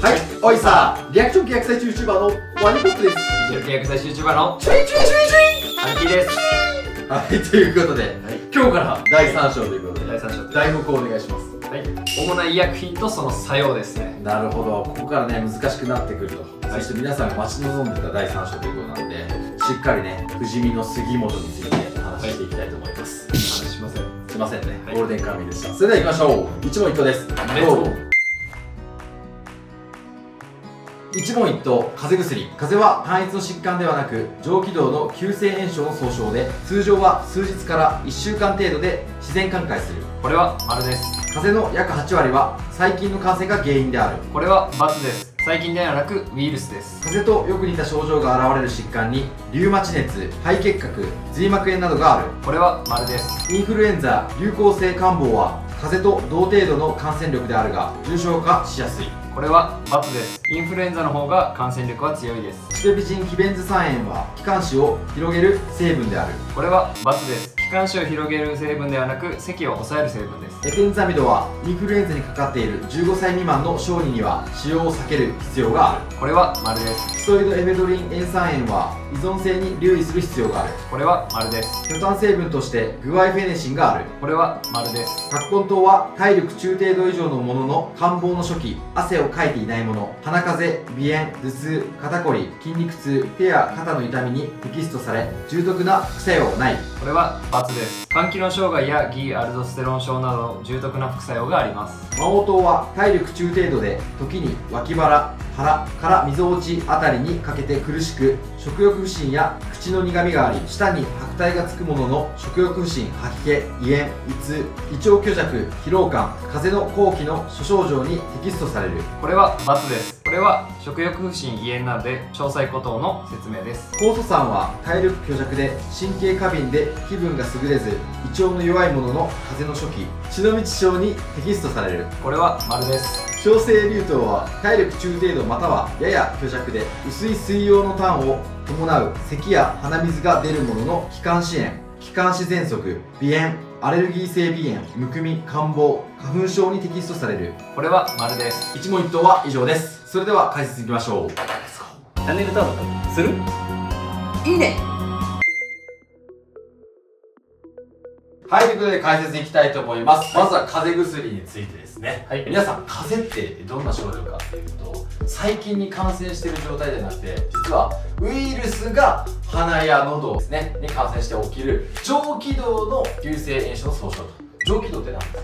はい、おいさリアクション契約最終 YouTuber のワニポップです。リアクション契約最終 YouTuber のチュイチュイチュイチュイアンキーです。はい、ということで、はい、今日から第3章ということで、第3章題目をお願いします。はい、主な医薬品とその作用ですね。なるほど、ここからね、難しくなってくると、はい、そして皆さんが待ち望んでた第3章ということなので、しっかりね、不死身の杉本について話していきたいと思います。はい、話しません。すいませんね、はい、ゴールデンカーミーでした。それでは行きましょう。一問一答です。一問一答、風邪薬。風邪は単一の疾患ではなく、上気道の急性炎症の総称で、通常は数日から1週間程度で自然寛解する。これは丸です。風邪の約8割は細菌の感染が原因である。これは×です。細菌ではなくウイルスです。風邪とよく似た症状が現れる疾患にリウマチ熱、肺結核、髄膜炎などがある。これは丸です。インフルエンザ流行性感冒は風邪と同程度の感染力であるが重症化しやすい。これは×です。インフルエンザの方が感染力は強いです。チペピジンヒベンズ酸塩は気管支を広げる成分である。これは×です。気管支を広げる成分ではなく咳を抑える成分です。エペンザミドはインフルエンザにかかっている15歳未満の小児には使用を避ける必要がある。これは丸です。キソイドエメドリン塩酸塩は依存性に留意する必要がある。これは丸です。巨炭成分としてグアイフェネシンがある。これは丸です。葛根湯は体力中程度以上のものの感冒の初期、汗をかいていないもの、鼻風邪、鼻炎、頭痛、肩こり、筋肉痛、手や肩の痛みにテキストされ重篤な副作用はない。これは×です。肝機能障害や偽アルドステロン症などの重篤な副作用があります。麻黄湯は体力中程度で時に脇腹、腹からみぞおちあたりにかけて苦しく食欲不振や口の苦みがあり、舌に白体がつくものの食欲不振、吐き気、胃炎、胃痛、胃腸虚弱、疲労感、風邪の後期の諸症状にテキストされる。これは×です。これは食欲不振、胃炎などで詳細故等の説明です。酵素酸は体力虚弱で神経過敏で気分が優れず胃腸の弱いものの風邪の初期、血の道症にテキストされる。これは丸です。小生竜頭は体力中程度またはやや虚弱で薄い水溶の痰を伴う咳や鼻水が出るものの気管支炎、気管支喘息、鼻炎、アレルギー性鼻炎、むくみ、感冒、花粉症にテキストされる。これは丸です。一問一答は以上です。それでは解説いきましょう。チャンネル登録する？いいね。はい、ということで解説いきたいと思います。まずは風邪薬についてですね。はい、皆さん、風邪ってどんな症状かっていうと、細菌に感染している状態じゃなくて、実はウイルスが鼻や喉ですね、に感染して起きる上気道の急性炎症の総称と。上気道って何ですか？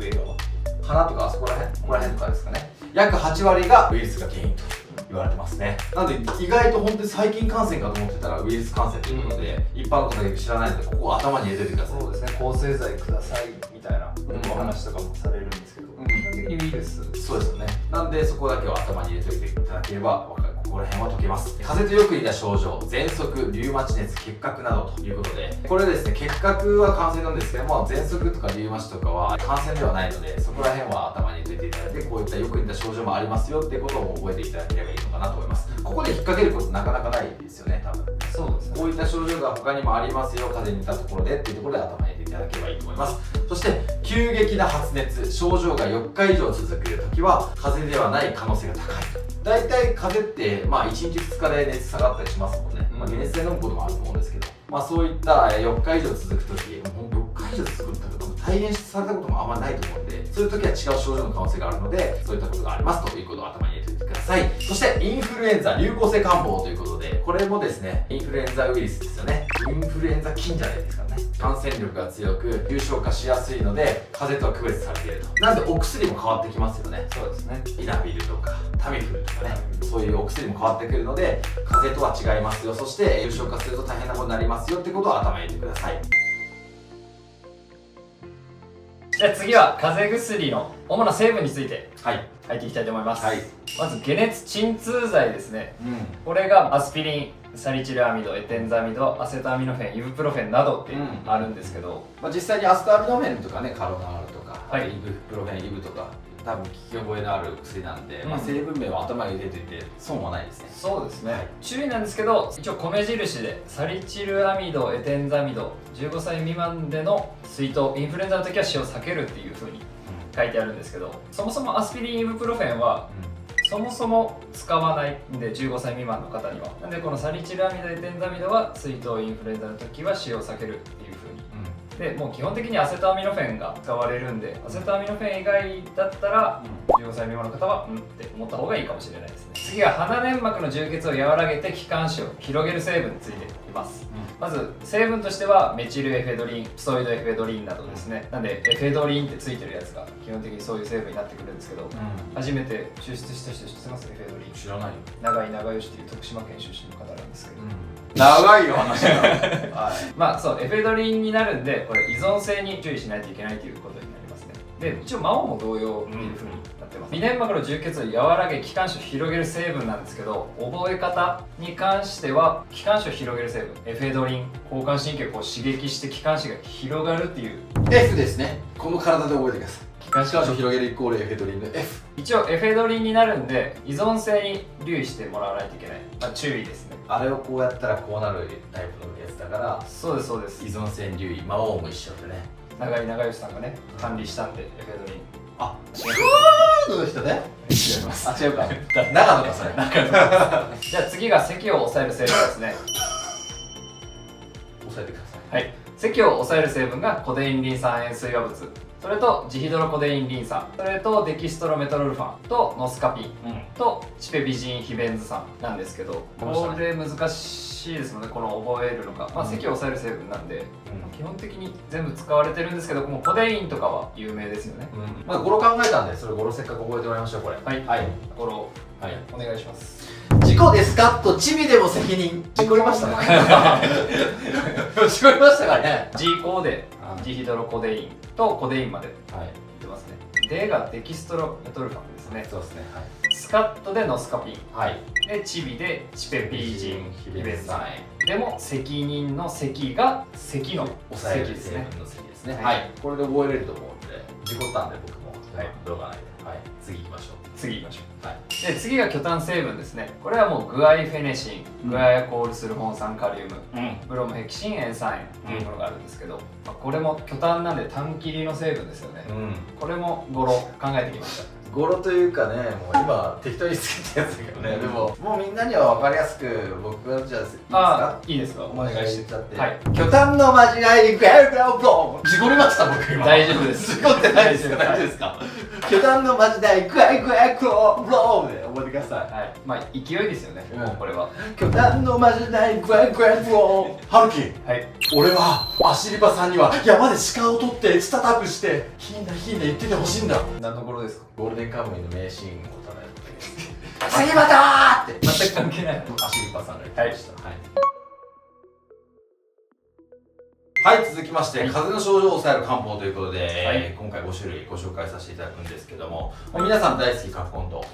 上側。鼻とかあそこら辺、ここら辺とかですかね。約8割がウイルスが原因と言われてますね。なので意外と本当に細菌感染かと思ってたらウイルス感染ということで、一般の方が知らないのでここを頭に入れてください。そうですね、抗生剤くださいみたいなお話とかもされるんですけど、基本的にウイルス。そうですよね。なんでそこだけは頭に入れておいていただければ分かる。ここら辺は解けます。風邪とよく似た症状、喘息、リウマチ熱、結核などということで、これですね、結核は感染なんですけども、喘息とかリウマチとかは感染ではないので、そこら辺は頭に入れていただいて、こういったよく似た症状もありますよってことを覚えていただければいいのかなと思います。ここで引っ掛けることなかなかないですよね、多分。そうですね。こういった症状が他にもありますよ、風邪に似たところでっていうところで頭に入れていただければいいと思います。そして、急激な発熱、症状が4日以上続くときは、風邪ではない可能性が高い。大体風邪って、まあ、1日2日で熱下がったりしますもんね。まあ、解熱剤飲むこともあると思うんですけど、まあ、そういった4日以上続くとき、4日以上続くとき、退院されたこともあんまりないと思うんで、そういうときは違う症状の可能性があるので、そういったことがありますということを頭に入れておいてください。そして、インフルエンザ流行性感冒ということで、これもですね、インフルエンザウイルスですよね。インフルエンザ菌じゃないですかね。感染力が強く重症化しやすいので風邪とは区別されていると。なのでお薬も変わってきますよね。そうですね。イナビルとかタミフルとかね、そういうお薬も変わってくるので風邪とは違いますよ。そして重症化すると大変なことになりますよってことを頭に入れてください。じゃあ次は風邪薬の主な成分について入っていきたいと思います。はい、まず解熱鎮痛剤ですね。これがアスピリン、サリチルアミド、エテンザミド、アセトアミノフェン、イブプロフェンなどってあるんですけど、まあ、実際にアセトアミノフェンとかね、カロナールとか、はい、イブプロフェン、イブとか多分聞き覚えのある薬なんで、まあ、成分名は頭に入れていて損はないですね。そうですね、はい、注意なんですけど一応米印でサリチルアミド、エテンザミド15歳未満での水筒、インフルエンザの時は使用を避けるっていうふうに書いてあるんですけど、そもそもアスピリン、イブプロフェンは、そもそも使わないんで、15歳未満の方には。なんでこのサリチルアミド、エテンザミドは水痘、インフルエンザの時は使用を避けるっていう風に。でもう基本的にアセトアミノフェンが使われるんで、アセトアミノフェン以外だったら、15歳未満の方はって思った方がいいかもしれないですね。次は鼻粘膜の充血を和らげて気管支を広げる成分についています、まず成分としてはメチルエフェドリン、プソイドエフェドリンなどですね。なんでエフェドリンってついてるやつが基本的にそういう成分になってくるんですけど、初めて抽出した人知ってます？エフェドリン。知らないよ。長井長吉っていう徳島県出身の方なんですけど、長いよ話がはい、まあそうエフェドリンになるんで、これ依存性に注意しないといけないということになりますね。で一応魔王も同様っていうふうになってます。鼻粘膜の充血を和らげ気管支を広げる成分なんですけど、覚え方に関しては気管支を広げる成分エフェドリン、交感神経をこう刺激して気管支が広がるっていう F ですね。この体で覚えてください。気管支を広げるイコールエフェドリンの F。 一応エフェドリンになるんで依存性に留意してもらわないといけない、まあ、注意ですね。あれをこうやったらこうなるタイプのやつだから、そうですそうです。依存性に留意、魔王も一緒でね、長井長吉さんがね管理したんで、エフェドリン。あっ違う人ね。違います。あ違うか、長野かそれ。じゃあ次が咳を抑える成分ですね。抑えてください。はい、咳を抑える成分がコデインリン酸塩水化物、それとジヒドロコデインリン酸、それとデキストロメトロルファンとノスカピン、とチペビジンヒベンズ酸なんですけど、これ難しいですので、この覚えるのが、まあ咳を抑える成分なんで、基本的に全部使われてるんですけど、もうコデインとかは有名ですよね。まあ語呂考えたんで、それ語呂せっかく覚えてもらいましょう。これはいはい、語呂お願いします。事故ですかとチビでも責任。事故りましたね。事故りましたからね。ジコでジヒドロコデインとコデインまで言ってますね。Dがデキストロメトルファンですね。そうですね。スカットでノスカピン。でチビでチペビジンヒベン酸塩。でも責任の責が咳の責ですね。はい。これで覚えれると思うんで、事故ったんで僕も動画内で。はい。次行きましょう。次行きましょう。はい。で次が巨炭成分ですね。これはもうグアイフェネシン、グアヤコールスルホン酸カリウム、ブロムヘキシン塩酸塩っていうものがあるんですけど、これも巨炭なんで炭切りの成分ですよね。これも語呂考えてきました。語呂というかね、もう今適当につけたやつだけどね。でももうみんなには分かりやすく、僕はじゃあいいですか、お願いしちゃって。巨炭のまじないにグアイフェネボン。事故りました僕今。大丈夫です。事故ってないですよ。大丈夫ですか。巨炭のマジでグアイグアイクロブローで覚えてください。はい。まあ勢いですよね。もうこれは。巨炭のマジでグアイグアイクロー。ハルキ。はい。俺はアシリバさんには山で鹿を取ってツタタブしてヒンダヒンダ言っててほしいんだ。何の頃ですか。ゴールデンカムイの名シーンをたたえてます。アシリバだーって全く関係ない。アシリバさんが言ってました。はい。はい、続きまして、風邪の症状を抑える漢方ということで、今回5種類ご紹介させていただくんですけども、皆さん大好きカフコンと、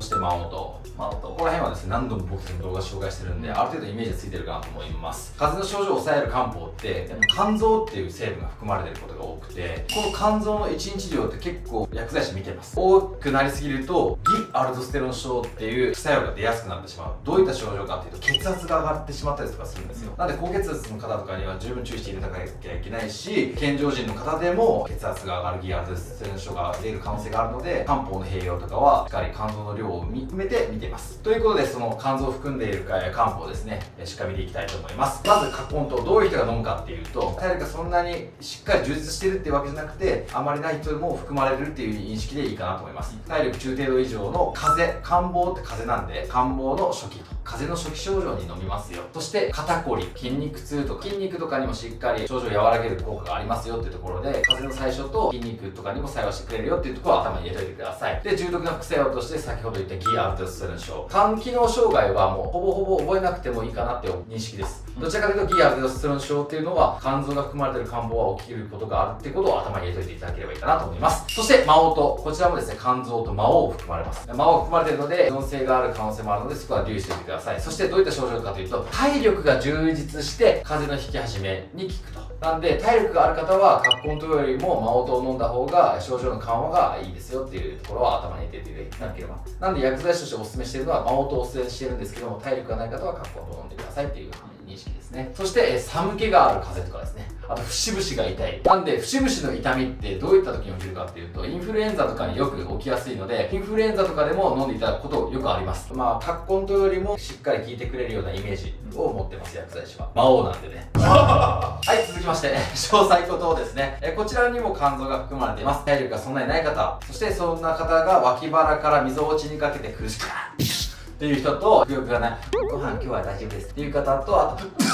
そしてマオと、ここら辺はですね、何度も僕たちの動画紹介してるんで、ある程度イメージついてるかなと思います。風邪の症状を抑える漢方って、肝臓っていう成分が含まれてることが多くて、この肝臓の1日量って結構薬剤師見てます。多くなりすぎると、偽アルドステロン症っていう副作用が出やすくなってしまう。どういった症状かっていうと、血圧が上がってしまったりとかするんですよ。なんで高血圧の方とかには十分注意して高いきゃいけないし、健常人の方でも血圧が上がる偽アルドステロン症が出る可能性があるので、漢方の併用とかはしっかり肝臓の量を見つめて見ています。ということで、その肝臓を含んでいる漢方ですね、しっかり見ていきたいと思います。まずカフコンとどういう人が飲むかっていうと、誰かそんなにしっかり充実してるっていうわけじゃなくて、あまりない人も含まれるっていう認識でいいかなと思います。体力中程度以上の風邪、感冒って風邪なんで、感冒の初期と風邪の初期症状に飲みますよ。そして肩こり、筋肉痛とか筋肉とかにもしっかり症状を和らげる効果がありますよっていうところで、風邪の最初と筋肉とかにも作用してくれるよっていうところを頭に入れといてください。で、重篤な副作用として、先ほど言った偽アルドステロン症、肝機能障害はもうほぼほぼ覚えなくてもいいかなっていう認識です。どちらかというと偽アルドステロン症っていうのは、肝臓が含まれている漢方は起きることがあるっていうことを頭に入れといていただければいいかなと思います。そして魔王と、こちらもですね、肝臓と魔王含まれます。魔王含まれているので依存性がある可能性もあるので、そこは留意しておいてください。そしてどういった症状かというと、体力が充実して風邪の引き始めに効くと。なんで体力がある方はカフコンよりもマオトを飲んだ方が症状の緩和がいいですよっていうところは頭に入れていただければ。なんで薬剤師としてお勧めしているのはマオトをお勧めしているんですけども、体力がない方はカフコンを飲んでくださいっていう認識です。ですね。そして寒気がある風邪とかですね、あと節々が痛い。なんで節々の痛みってどういった時に起きるかっていうと、インフルエンザとかによく起きやすいので、インフルエンザとかでも飲んでいただくことよくあります。まあ葛根湯よりもしっかり効いてくれるようなイメージを持ってます。薬剤師は魔王なんでねはい、続きまして詳細と糖ですね。こちらにも肝臓が含まれています。体力がそんなにない方、そしてそんな方が脇腹からみぞおちにかけて苦しくっていう人と、食欲がない、ご飯今日は大丈夫ですっていう方と、あとって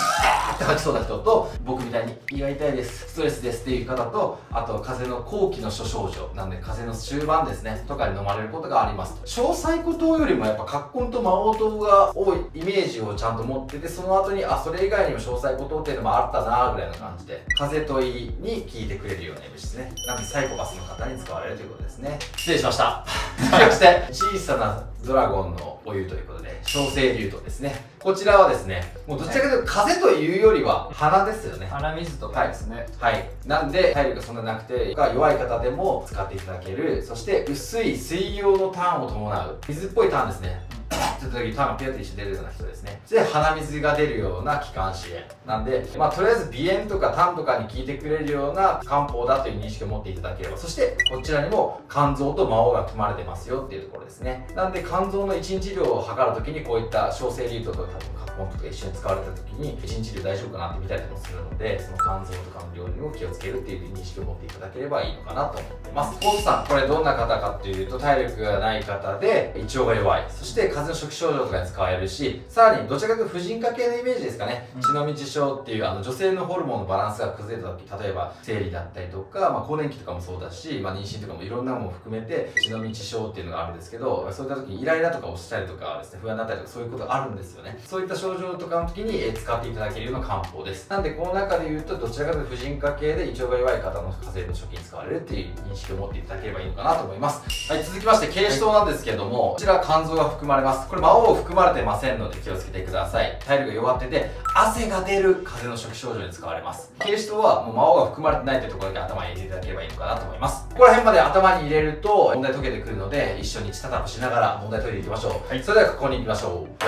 吐きそうな人と、僕みたいに胃が痛いです、ストレスですっていう方と、あと風邪の後期の諸症状なんで、風邪の終盤ですねとかに飲まれることがあります。小細胞糖よりもやっぱ葛根と魔王糖が多いイメージをちゃんと持ってて、その後にあ、それ以外にも小細胞糖っていうのもあったなーぐらいの感じで、風邪と胃に効いてくれるような物質ね。なんでサイコパスの方に使われるということですね。失礼しましたそして小さなドラゴンのお湯ということで、小青龍とですね、こちらはですね、もうどちらかというと風邪というよりは鼻ですよね。鼻水とかですね。はい、はい、なんで体力がそんなになくて弱い方でも使っていただける。そして薄い水溶のターンを伴う水っぽいターンですね。ちょっとだけターンがピュッて一緒に出るような人ですね。で、鼻水が出るような気管支炎なんで、まあとりあえず鼻炎とか痰とかに効いてくれるような漢方だという認識を持っていただければ。そしてこちらにも肝臓と魔王が組まれてますよっていうところですね。なんで肝臓の1日量を測るときに、こういった小生リートとか葛根とか一緒に使われたときに1日量大丈夫かなって見たりもするので、その肝臓とかの量にも気をつけるっていう認識を持っていただければいいのかなと思ってます。コースさん、これどんな方かっていうと、体力がない方で胃腸が弱い、そして風邪の初期症状とかに使えるし、さらにどちらかというと婦人科系のイメージですかね、血の道症っていう女性のホルモンのバランスが崩れた時、例えば生理だったりとか、まあ、更年期とかもそうだし、まあ、妊娠とかもいろんなものも含めて血の道症っていうのがあるんですけど、そういった時にイライラとかをしたりとかですね、不安になったりとか、そういうことがあるんですよね。そういった症状とかの時に使っていただけるような漢方です。なんでこの中で言うと、どちらかというと婦人科系で胃腸が弱い方の風邪の初期に使われるっていう認識を持っていただければいいのかなと思います。はい、続きまして軽視糖なんですけれども、こちら肝臓が含まれます。これ魔王含まれてませんので気をつけてください。体力が弱ってて汗が出る風邪の初期症状に使われます。軽視糖はもう魔王が含まれてないというところだけ頭に入れていただければいいのかなと思います。ここら辺まで頭に入れると問題解けてくるので、一緒に血たたくしながら問題解いていきましょう。はい、それではここに行きましょう。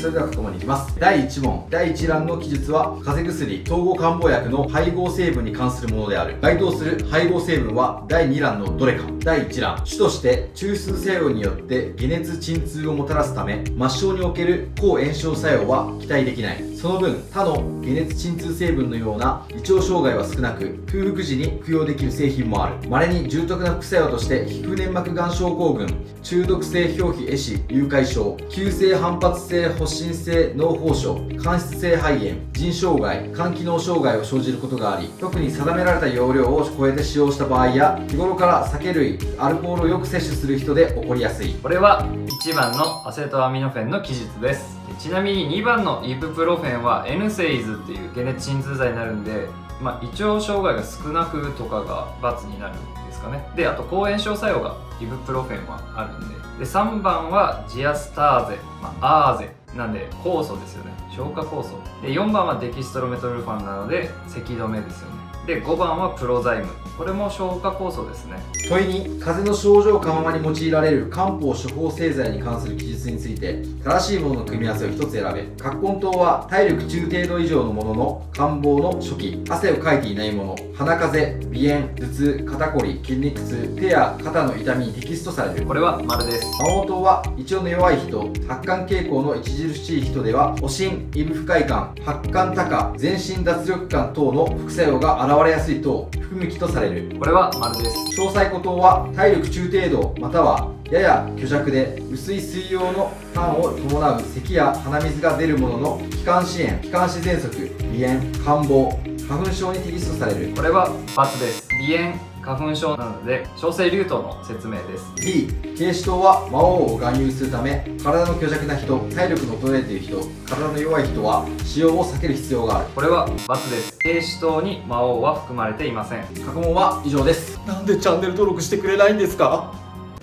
それではここに行きます。第1問第1欄の記述は、風邪薬統合漢方薬の配合成分に関するものである。該当する配合成分は第2欄のどれか。第1欄、主として中枢作用によって解熱鎮痛をもたらすため、末梢における抗炎症作用は期待できない。その分他の解熱鎮痛成分のような胃腸障害は少なく、空腹時に服用できる製品もある。稀に重篤な副作用として、皮膚粘膜がん症候群、中毒性表皮壊死誘拐症、急性反発性発疹性脳胞症、間質性肺炎、腎障害、肝機能障害を生じることがあり、特に定められた容量を超えて使用した場合や、日頃から酒類アルコールをよく摂取する人で起こりやすい。これは1番のアセトアミノフェンの記述です。ちなみに2番のイブプロフェンは NSAIDs っていう解熱鎮痛剤になるんで、まあ、胃腸障害が少なくとかが×になるんですかね。で、あと抗炎症作用がイブプロフェンはあるんで、で3番はジアスターゼ、まあ、アーゼなんで酵素ですよね、消化酵素で、4番はデキストロメトルファンなので咳止めですよね。で、5番はプロザイム、これも消化酵素ですね。問いに、風邪の症状緩和に用いられる漢方処方製剤に関する記述について正しいものの組み合わせを1つ選べ。葛根湯は体力中程度以上のものの、感冒の初期、汗をかいていないもの、鼻風邪、鼻炎、頭痛、肩こり、筋肉痛、手や肩の痛みにテキストされる。これは丸です。魔王湯は胃腸の弱い人、発汗傾向の著しい人では、おしん、胃部不快感、発汗多過、全身脱力感等の副作用が現れわれやすい等、不向きとされる。これは丸です。小細胞糖は体力中程度またはやや虚弱で、薄い水溶の痰を伴う咳や鼻水が出るものの、気管支炎、気管支喘息、鼻炎、感冒、花粉症にテキストされる。これは×です。鼻炎、花粉症なので小生竜頭の説明です。 B、 軽視糖は魔王を含有するため、体の虚弱な人、体力の衰えている人、体の弱い人は使用を避ける必要がある。これは×です。軽視糖に魔王は含まれていません。過去問は以上です。なんでチャンネル登録してくれないんですか。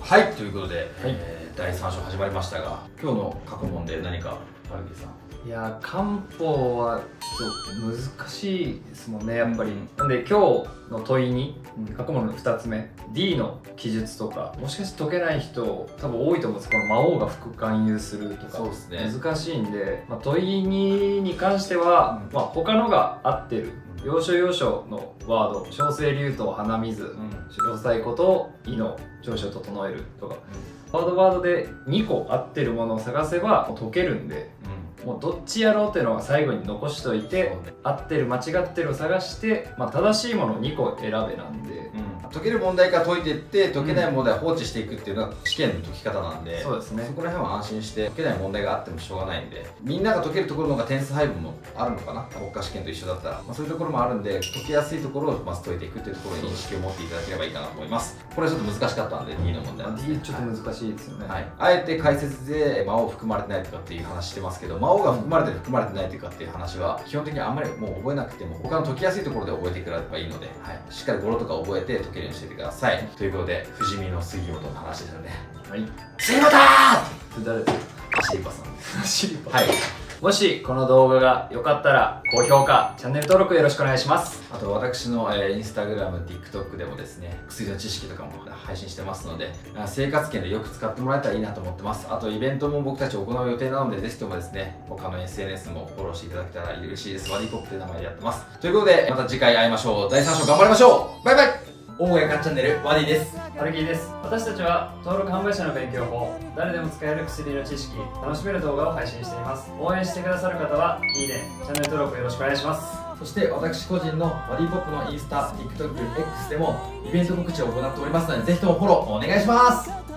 はい、ということで、第3章始まりましたが、今日の過去問で何か、丸木さんいや漢方はちょっと難しいですもんねやっぱり、うん、なんで今日の問いに、過去問の2つ目 D の記述とかもしかして解けない人多分多いと思うんです。この魔王が副勧誘するとか、そうですね、難しいんで、まあ、問い2に関しては、まあ、他のが合ってる要所要所のワード「小生竜頭鼻水」「小細子と胃の上昇整える」とか、ワードワードで2個合ってるものを探せば解けるんで。もうどっちやろうっていうのは最後に残しといて、ね、合ってる間違ってるを探して、まあ、正しいものを2個選べなんで、うん、解ける問題から解いていって解けない問題は放置していくっていうのが試験の解き方なんで、そうですね、そこら辺は安心して解けない問題があってもしょうがないんで、みんなが解けるところの方が点数配分もあるのかな、国家試験と一緒だったら、まあ、そういうところもあるんで解きやすいところをまず解いていくっていうところに意識を持っていただければいいかなと思います。これはちょっと難しかったんで D の問題なんです、ね、D ちょっと難しいですよね、はい、あえて解説で魔王含まれてないとかっていう話してますけど、魔王が含まれてる含まれてないというかっていう話は基本的にあんまりもう覚えなくても他の解きやすいところで覚えてくれればいいので、はい、しっかり語呂とか覚えて解けるようにしていてください。ということで不死身の杉本の話でしたね。はい。杉本誰ですか？シリパさんです。シリパ。はい。もしこの動画が良かったら高評価、チャンネル登録よろしくお願いします。あと私のインスタグラム、TikTok でもですね、薬の知識とかも配信してますので、生活圏でよく使ってもらえたらいいなと思ってます。あとイベントも僕たち行う予定なので、ぜひともですね他の SNS もフォローしていただけたら嬉しいです。ワディコップという名前でやってます。ということでまた次回会いましょう。第3章頑張りましょう。バイバイ。大家かチャンネル、ワディです。ハルキーです。私たちは登録販売者の勉強法、誰でも使える薬の知識、楽しめる動画を配信しています。応援してくださる方はいいね、チャンネル登録よろしくお願いします。そして私個人のワディポップのインスタ、TikTok、X でもイベント告知を行っておりますので、ぜひともフォローお願いします。